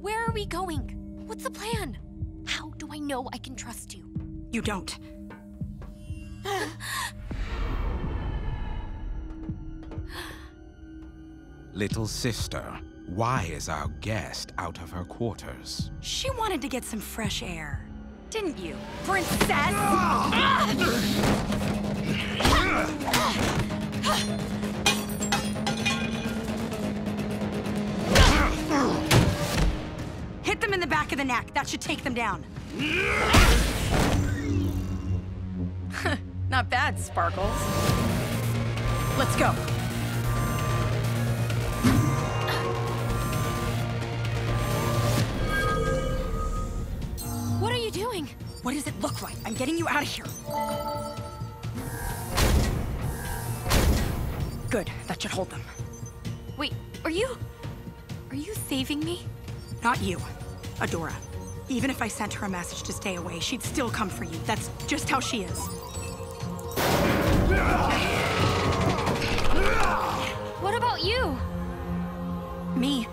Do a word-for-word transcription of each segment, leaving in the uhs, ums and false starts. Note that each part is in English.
Where are we going? What's the plan? How do I know I can trust you? You don't. Little sister, why is our guest out of her quarters? She wanted to get some fresh air. Didn't you, princess? Hit them in the back of the neck. That should take them down. Not bad, Sparkles. Let's go. What are you doing? What does it look like? I'm getting you out of here. Good. That should hold them. Wait, are you... are you saving me? Not you, Adora. Even if I sent her a message to stay away, she'd still come for you. That's just how she is. What about you? Me?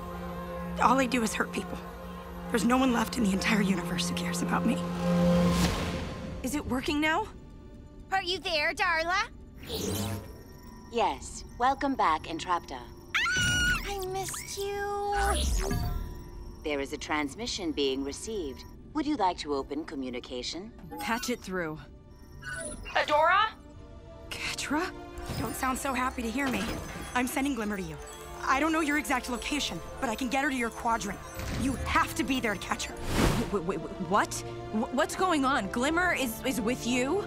All I do is hurt people. There's no one left in the entire universe who cares about me. Is it working now? Are you there, Darla? Yes. Welcome back, Entrapta. Ah! I missed you. There is a transmission being received. Would you like to open communication? Patch it through. Adora? Catra? Don't sound so happy to hear me. I'm sending Glimmer to you. I don't know your exact location, but I can get her to your quadrant. You have to be there to catch her. Wait, wait, wait, what? What's going on? Glimmer is, is with you?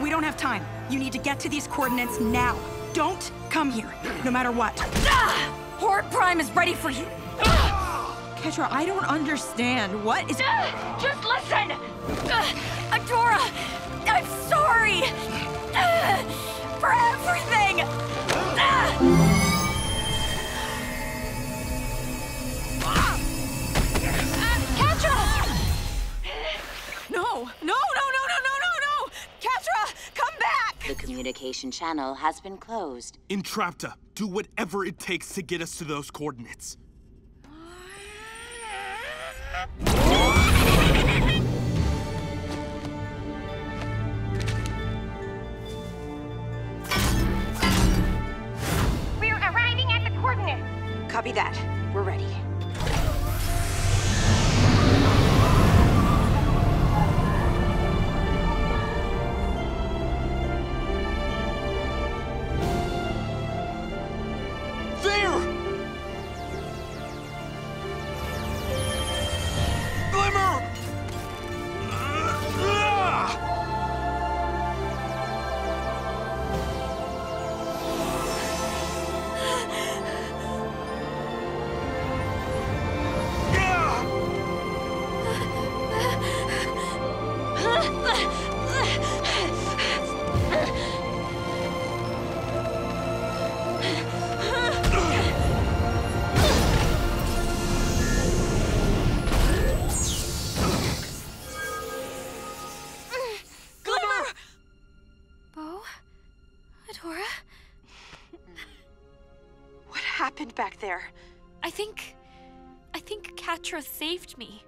We don't have time. You need to get to these coordinates now. Don't come here, no matter what. Ah! Horde Prime is ready for you. Ah! Catra, I don't understand. What is... Ah! Just listen! Ah! Adora, I'm sorry! Ah! For everything! Catra! No, no, no, no, no, no, no, no! Catra, come back! The communication channel has been closed. Entrapta, do whatever it takes to get us to those coordinates. Copy that. We're ready. There! Glimmer! Back there. I think... I think Catra saved me.